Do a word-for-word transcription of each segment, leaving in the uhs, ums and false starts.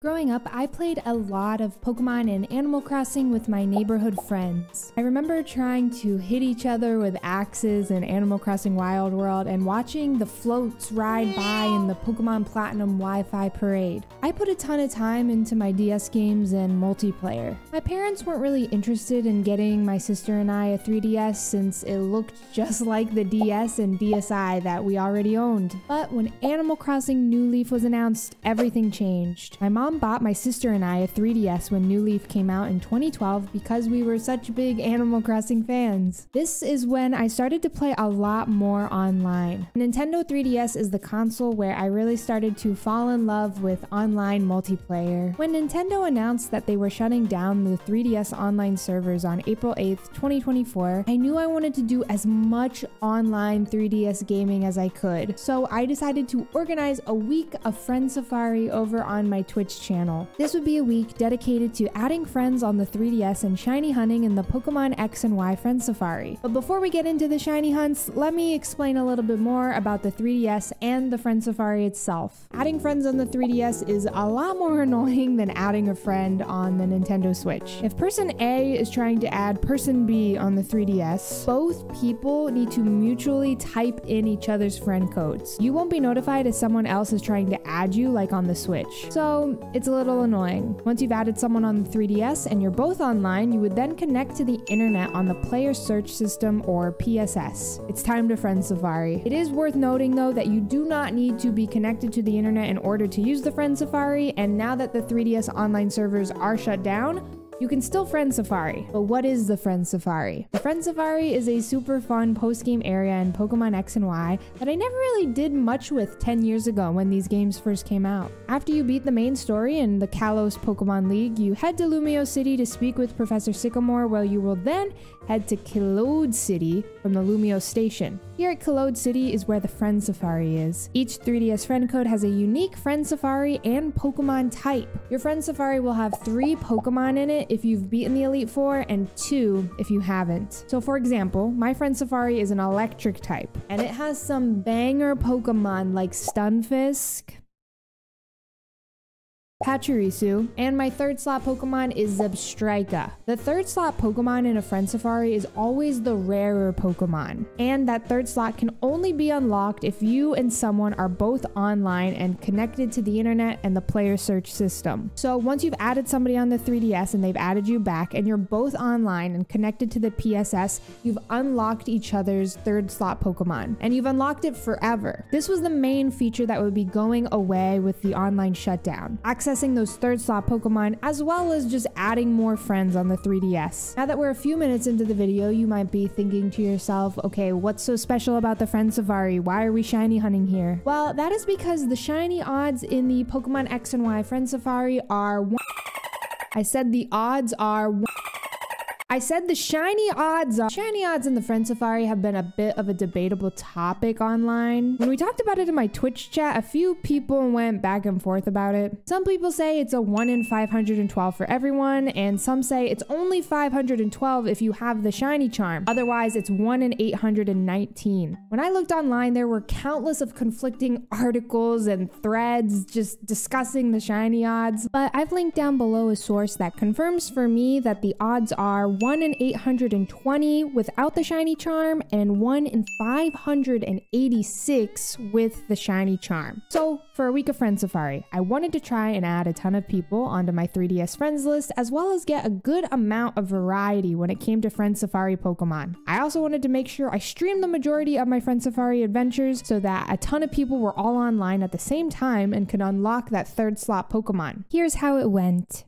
Growing up, I played a lot of Pokemon and Animal Crossing with my neighborhood friends. I remember trying to hit each other with axes in Animal Crossing Wild World and watching the floats ride by in the Pokemon Platinum Wi-Fi parade. I put a ton of time into my D S games and multiplayer. My parents weren't really interested in getting my sister and I a three D S since it looked just like the D S and D S I that we already owned. But when Animal Crossing New Leaf was announced, everything changed. My mom Mom bought my sister and I a three D S when New Leaf came out in twenty twelve because we were such big Animal Crossing fans. This is when I started to play a lot more online. Nintendo three D S is the console where I really started to fall in love with online multiplayer. When Nintendo announced that they were shutting down the three D S online servers on April eighth, twenty twenty-four, I knew I wanted to do as much online three D S gaming as I could. So I decided to organize a week of Friend Safari over on my Twitch channel. This would be a week dedicated to adding friends on the three D S and shiny hunting in the Pokemon X and Y Friend Safari. But before we get into the shiny hunts, let me explain a little bit more about the three D S and the Friend Safari itself. Adding friends on the three D S is a lot more annoying than adding a friend on the Nintendo Switch. If person A is trying to add person B on the three D S, both people need to mutually type in each other's friend codes. You won't be notified if someone else is trying to add you like on the Switch. So it's a little annoying. Once you've added someone on the three D S and you're both online, you would then connect to the internet on the Player Search System, or P S S. It's time to Friend Safari. It is worth noting though that you do not need to be connected to the internet in order to use the Friend Safari, and now that the three D S online servers are shut down, you can still Friend Safari. But what is the Friend Safari? The Friend Safari is a super fun post-game area in Pokemon X and Y that I never really did much with ten years ago when these games first came out. After you beat the main story in the Kalos Pokemon League, you head to Lumiose City to speak with Professor Sycamore, where you will then head to Keldeo City from the Lumiose Station. Here at Keldeo City is where the Friend Safari is. Each three D S friend code has a unique Friend Safari and Pokemon type. Your Friend Safari will have three Pokemon in it if you've beaten the Elite Four, and two if you haven't. So for example, my Friend Safari is an electric type, and it has some banger Pokemon like Stunfisk, Pachirisu, and my third slot Pokemon is Zebstrika. The third slot Pokemon in a Friend Safari is always the rarer Pokemon, and that third slot can only be unlocked if you and someone are both online and connected to the internet and the Player Search System. So once you've added somebody on the three D S and they've added you back, and you're both online and connected to the P S S, you've unlocked each other's third slot Pokemon, and you've unlocked it forever. This was the main feature that would be going away with the online shutdown: accessing those third slot Pokemon, as well as just adding more friends on the three D S. Now that we're a few minutes into the video, you might be thinking to yourself, okay, what's so special about the Friend Safari? Why are we shiny hunting here? Well, that is because the shiny odds in the Pokemon X and Y Friend Safari are one. I said the odds are one. I said the shiny odds are- Shiny odds in the Friend Safari have been a bit of a debatable topic online. When we talked about it in my Twitch chat, a few people went back and forth about it. Some people say it's a one in five hundred twelve for everyone, and some say it's only five hundred twelve if you have the shiny charm. Otherwise, it's one in eight hundred nineteen. When I looked online, there were countless of conflicting articles and threads just discussing the shiny odds, but I've linked down below a source that confirms for me that the odds are one in eight hundred twenty without the shiny charm, and one in five hundred eighty-six with the shiny charm. So for a week of Friend Safari, I wanted to try and add a ton of people onto my three D S friends list, as well as get a good amount of variety when it came to Friend Safari Pokemon. I also wanted to make sure I streamed the majority of my Friend Safari adventures so that a ton of people were all online at the same time and could unlock that third slot Pokemon. Here's how it went.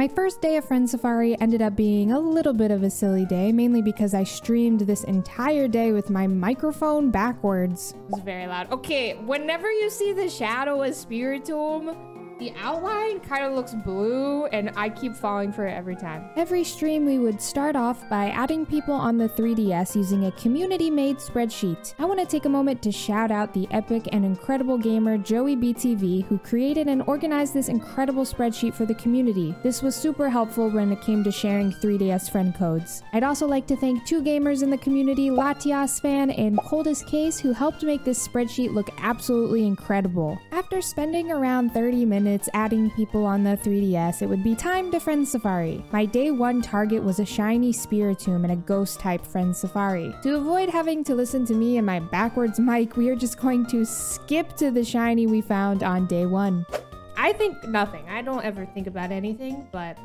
My first day of Friend Safari ended up being a little bit of a silly day, mainly because I streamed this entire day with my microphone backwards. It was very loud. Okay, whenever you see the shadow of Spiritomb, the outline kind of looks blue, and I keep falling for it every time. Every stream, we would start off by adding people on the three D S using a community-made spreadsheet. I want to take a moment to shout out the epic and incredible gamer JoeyBTV, who created and organized this incredible spreadsheet for the community. This was super helpful when it came to sharing three D S friend codes. I'd also like to thank two gamers in the community, Latiasfan and ColdestCase, who helped make this spreadsheet look absolutely incredible. After spending around thirty minutes and it's adding people on the three D S, it would be time to Friend Safari. My day one target was a shiny Spiritomb and a ghost type Friend Safari. To avoid having to listen to me and my backwards mic, we are just going to skip to the shiny we found on day one. I think nothing. I don't ever think about anything, but...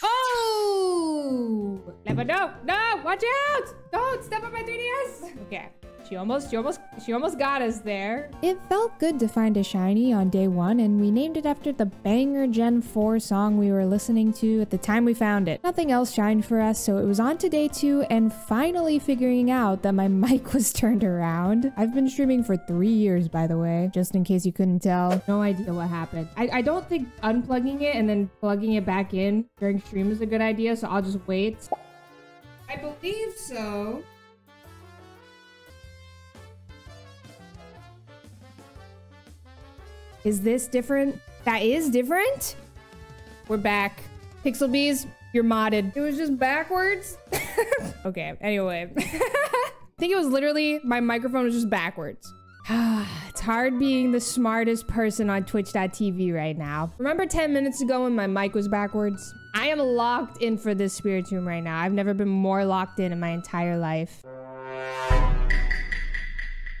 Oh! Never know! No! Watch out! Don't step on my three D S! Okay. She almost, she almost, she almost got us there. It felt good to find a shiny on day one, and we named it after the banger Gen four song we were listening to at the time we found it. Nothing else shined for us, so it was on to day two, and finally figuring out that my mic was turned around. I've been streaming for three years, by the way, just in case you couldn't tell. No idea what happened. I, I don't think unplugging it and then plugging it back in during stream is a good idea, so I'll just wait. I believe so. Is this different? That is different? We're back. Pixel Bees, you're modded. It was just backwards? Okay, anyway. I think it was literally, my microphone was just backwards. It's hard being the smartest person on Twitch dot T V right now. Remember ten minutes ago when my mic was backwards? I am locked in for this Spiritomb right now. I've never been more locked in in my entire life.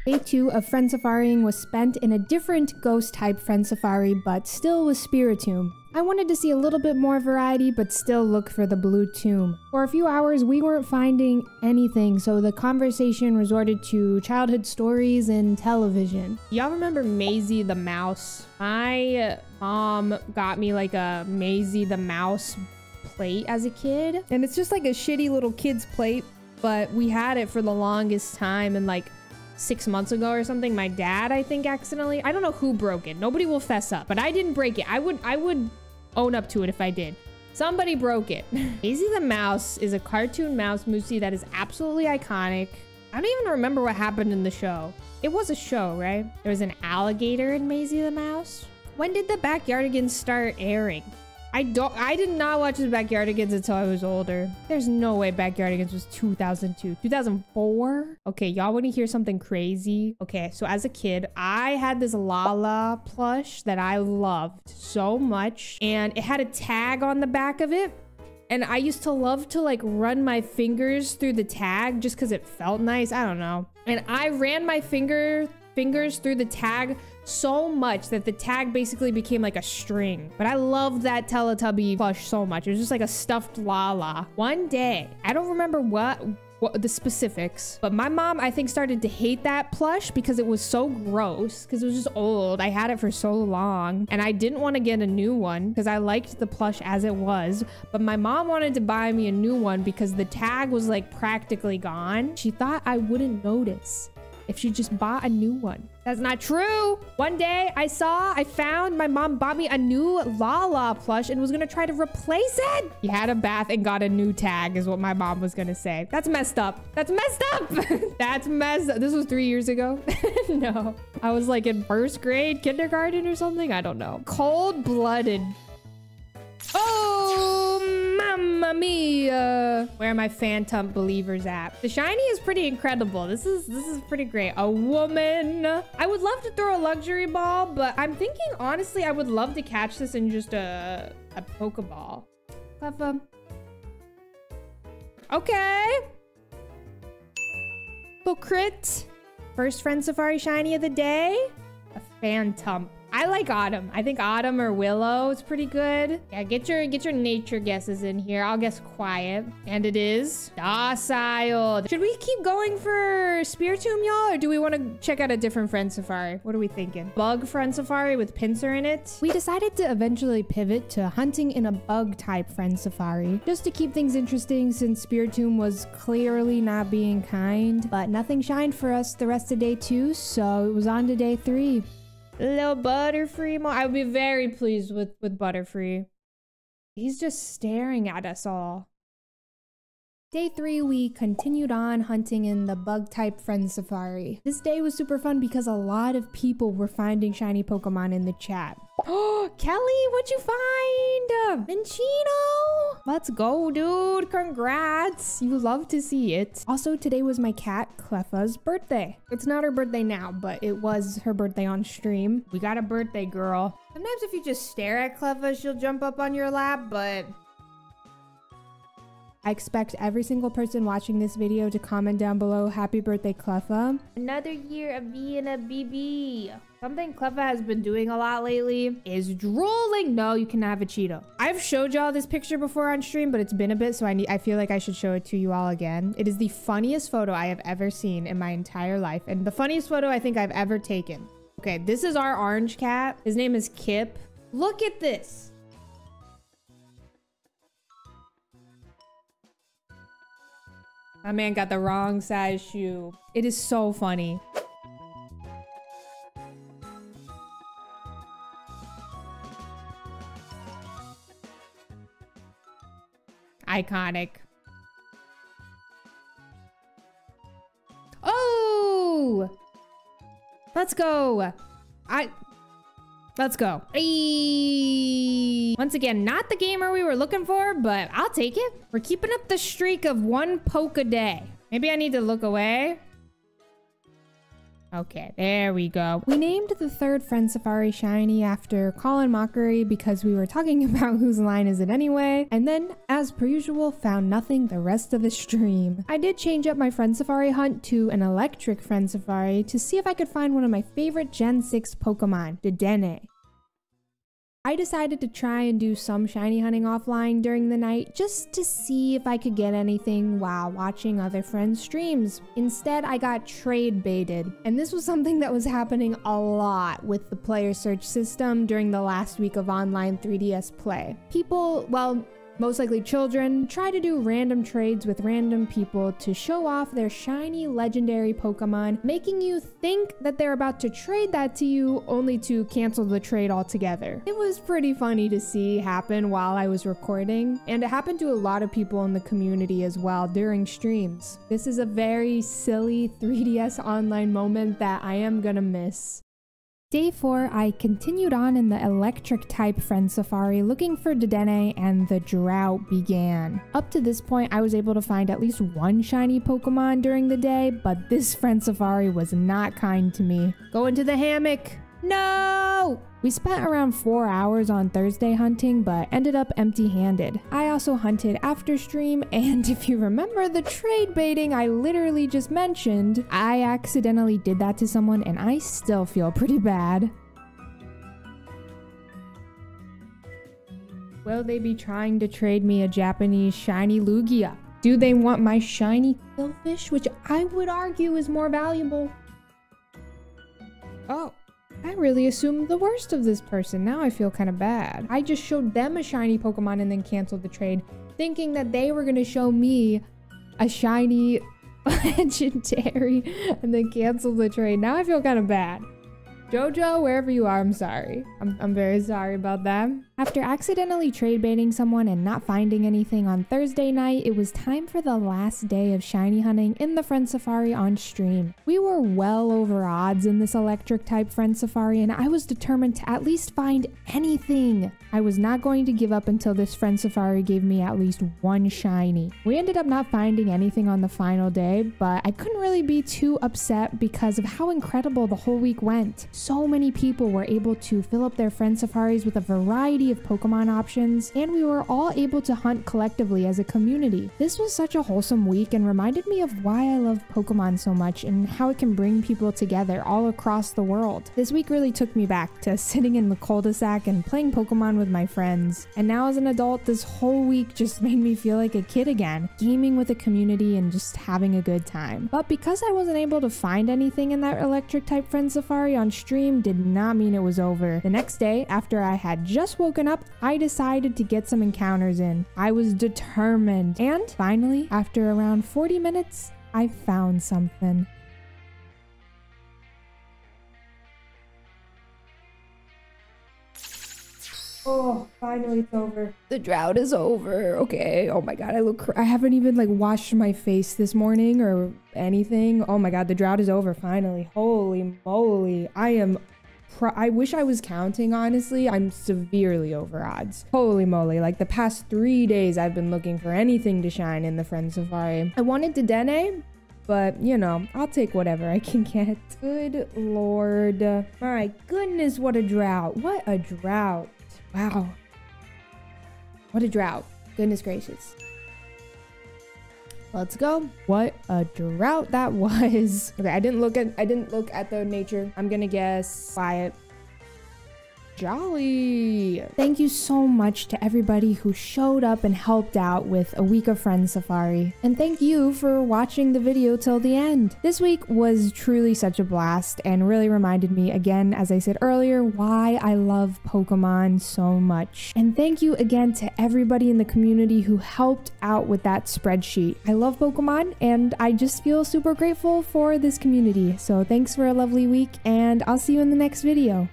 Day two of Friend Safarying was spent in a different ghost-type Friend Safari, but still with Spiritomb. I wanted to see a little bit more variety, but still look for the blue tomb. For a few hours, we weren't finding anything, so the conversation resorted to childhood stories and television. Y'all remember Maisy the Mouse? My mom got me like a Maisy the Mouse plate as a kid, and it's just like a shitty little kid's plate, but we had it for the longest time, and like six months ago or something, my dad, I think, accidentally, I don't know who broke it. Nobody will fess up, but I didn't break it. I would I would own up to it if I did. Somebody broke it. Maisy the Mouse is a cartoon mouse moosey that is absolutely iconic. I don't even remember what happened in the show. It was a show, right? There was an alligator in Maisy the Mouse. When did the Backyardigans start airing? I don't- I did not watch the Backyardigans until I was older. There's no way Backyardigans was two thousand two. two thousand four? Okay, y'all want to hear something crazy? Okay, so as a kid, I had this Lala plush that I loved so much. And it had a tag on the back of it. And I used to love to like run my fingers through the tag just because it felt nice. I don't know. And I ran my finger fingers through the tag so much that the tag basically became like a string. But I loved that Teletubby plush so much. It was just like a stuffed Lala. One day, I don't remember what, what the specifics, but my mom, I think, started to hate that plush because it was so gross, because it was just old. I had it for so long and I didn't want to get a new one because I liked the plush as it was. But my mom wanted to buy me a new one because the tag was like practically gone. She thought I wouldn't notice if she just bought a new one. That's not true. One day I saw, I found, my mom bought me a new Lala plush and was gonna try to replace it. He had a bath and got a new tag is what my mom was gonna say. That's messed up. That's messed up. That's messed up. This was three years ago. No, I was like in first grade, kindergarten or something. I don't know. Cold-blooded. Oh, mamma mia. Where are my phantom believers at? The shiny is pretty incredible. This is this is pretty great. A woman. I would love to throw a luxury ball, but I'm thinking, honestly, I would love to catch this in just a, a Pokeball. Cleffa. Okay. So crit. First Friend Safari shiny of the day. A phantom. I like Autumn. I think Autumn or Willow is pretty good. Yeah, get your get your nature guesses in here. I'll guess quiet. And it is docile. Should we keep going for Spiritomb, y'all? Or do we want to check out a different Friend Safari? What are we thinking? Bug Friend Safari with Pinsir in it? We decided to eventually pivot to hunting in a bug-type Friend Safari. Just to keep things interesting since Spiritomb was clearly not being kind. But nothing shined for us the rest of day two, so it was on to day three. Little Butterfree more. I would be very pleased with, with Butterfree. He's just staring at us all. Day three, we continued on hunting in the bug-type Friend Safari. This day was super fun because a lot of people were finding shiny Pokemon in the chat. Oh, Kelly, what'd you find? Minchino. Let's go, dude. Congrats. You love to see it. Also, today was my cat Cleffa's birthday. It's not her birthday now, but it was her birthday on stream. We got a birthday girl. Sometimes if you just stare at Cleffa, she'll jump up on your lap, but... I expect every single person watching this video to comment down below, happy birthday, Cleffa. Another year of being a B B. Something Cleffa has been doing a lot lately is drooling. No, you cannot have a Cheeto. I've showed y'all this picture before on stream, but it's been a bit, so I need. I feel like I should show it to you all again. It is the funniest photo I have ever seen in my entire life, and the funniest photo I think I've ever taken. Okay, this is our orange cat. His name is Kip. Look at this. My man got the wrong size shoe. It is so funny. Iconic. Oh! Let's go. I... Let's go. Ayy. Once again, not the gamer we were looking for, but I'll take it. We're keeping up the streak of one poke a day. Maybe I need to look away. Okay, there we go. We named the third Friend Safari Shiny after Colin Mockery because we were talking about whose line is it anyway. And then, as per usual, found nothing the rest of the stream. I did change up my Friend Safari hunt to an electric Friend Safari to see if I could find one of my favorite Gen six Pokemon, Dedenne. I decided to try and do some shiny hunting offline during the night just to see if I could get anything while watching other friends' streams. Instead, I got trade baited, and this was something that was happening a lot with the Player Search System during the last week of online three D S play. People, well, most likely children, try to do random trades with random people to show off their shiny legendary Pokemon, making you think that they're about to trade that to you, only to cancel the trade altogether. It was pretty funny to see happen while I was recording, and it happened to a lot of people in the community as well during streams. This is a very silly three D S online moment that I am gonna miss. Day four, I continued on in the electric-type Friend Safari looking for Dedenne, and the drought began. Up to this point, I was able to find at least one shiny Pokemon during the day, but this Friend Safari was not kind to me. Go into the hammock! No! We spent around four hours on Thursday hunting, but ended up empty-handed. I also hunted after stream, and if you remember the trade baiting I literally just mentioned, I accidentally did that to someone and I still feel pretty bad. Will they be trying to trade me a Japanese shiny Lugia? Do they want my shiny Killfish, which I would argue is more valuable? Oh. I really assumed the worst of this person. Now I feel kind of bad. I just showed them a shiny Pokemon and then canceled the trade, thinking that they were gonna show me a shiny legendary and then cancel the trade. Now I feel kind of bad. JoJo, wherever you are, I'm sorry. I'm, I'm very sorry about that. After accidentally trade baiting someone and not finding anything on Thursday night, it was time for the last day of shiny hunting in the Friend Safari on stream. We were well over odds in this electric type Friend Safari, and I was determined to at least find anything. I was not going to give up until this Friend Safari gave me at least one shiny. We ended up not finding anything on the final day, but I couldn't really be too upset because of how incredible the whole week went. So many people were able to fill up their Friend Safaris with a variety of Pokemon options, and we were all able to hunt collectively as a community. This was such a wholesome week and reminded me of why I love Pokemon so much and how it can bring people together all across the world. This week really took me back to sitting in the cul-de-sac and playing Pokemon with my friends. And now as an adult, this whole week just made me feel like a kid again, gaming with a community and just having a good time. But because I wasn't able to find anything in that electric type Friend Safari on stream did not mean it was over. The next day, after I had just woken up, I decided to get some encounters in. I was determined. And finally, after around forty minutes, I found something. Oh, finally it's over. The drought is over. Okay. Oh my god, I look cr- I haven't even like washed my face this morning or anything. Oh my god, the drought is over finally. Holy moly. I am pro I wish I was counting, honestly. I'm severely over odds. Holy moly, like the past three days I've been looking for anything to shine in the Friend Safari. I wanted Dedenne, but you know, I'll take whatever I can get. Good lord. My goodness, what a drought. What a drought. Wow. What a drought. Goodness gracious. Let's go. What a drought that was. Okay, I didn't look at I didn't look at the nature. I'm gonna guess quiet. Jolly. Thank you so much to everybody who showed up and helped out with a week of Friend Safari. And thank you for watching the video till the end. This week was truly such a blast and really reminded me again, as I said earlier, why I love Pokemon so much. And thank you again to everybody in the community who helped out with that spreadsheet. I love Pokemon and I just feel super grateful for this community. So thanks for a lovely week and I'll see you in the next video.